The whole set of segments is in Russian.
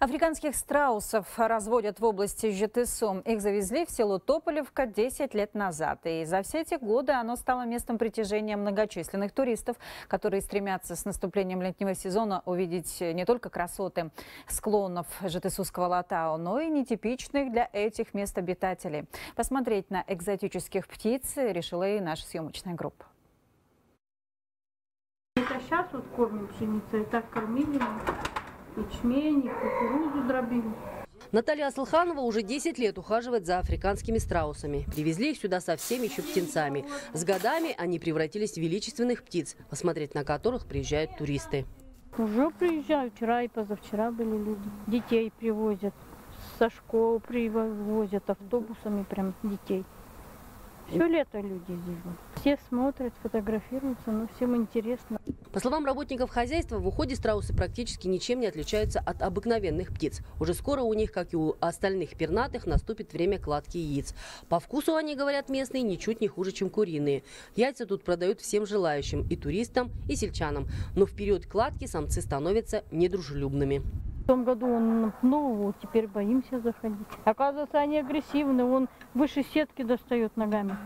Африканских страусов разводят в области Жетысу. Их завезли в село Тополевка 10 лет назад. И за все эти годы оно стало местом притяжения многочисленных туристов, которые стремятся с наступлением летнего сезона увидеть не только красоты склонов Жетысуского Алатау, но и нетипичных для этих мест обитателей. Посмотреть на экзотических птиц решила и наша съемочная группа. Это сейчас вот кормим пшеницей, так кормили. Ячмень, кукурузу дробим. Наталья Аслыханова уже 10 лет ухаживает за африканскими страусами. Привезли их сюда совсем еще птенцами. С годами они превратились в величественных птиц, посмотреть на которых приезжают туристы. Уже приезжают, вчера и позавчера были люди. Детей привозят, со школы привозят, автобусами прям детей. Все лето люди здесь. Все смотрят, фотографируются, но всем интересно. По словам работников хозяйства, в уходе страусы практически ничем не отличаются от обыкновенных птиц. Уже скоро у них, как и у остальных пернатых, наступит время кладки яиц. По вкусу, они говорят, местные ничуть не хуже, чем куриные. Яйца тут продают всем желающим, и туристам, и сельчанам. Но в период кладки самцы становятся недружелюбными. В том году он пнул, теперь боимся заходить. Оказывается, они агрессивны, он выше сетки достает ногами.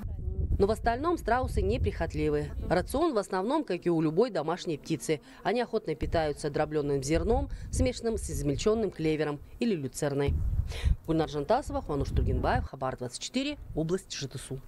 Но в остальном страусы неприхотливы. Рацион в основном, как и у любой домашней птицы. Они охотно питаются дробленым зерном, смешанным с измельченным клевером или люцерной. Гульнара Жантасова, Хуан Штургинбаев, Хабар 24, область Жетысу.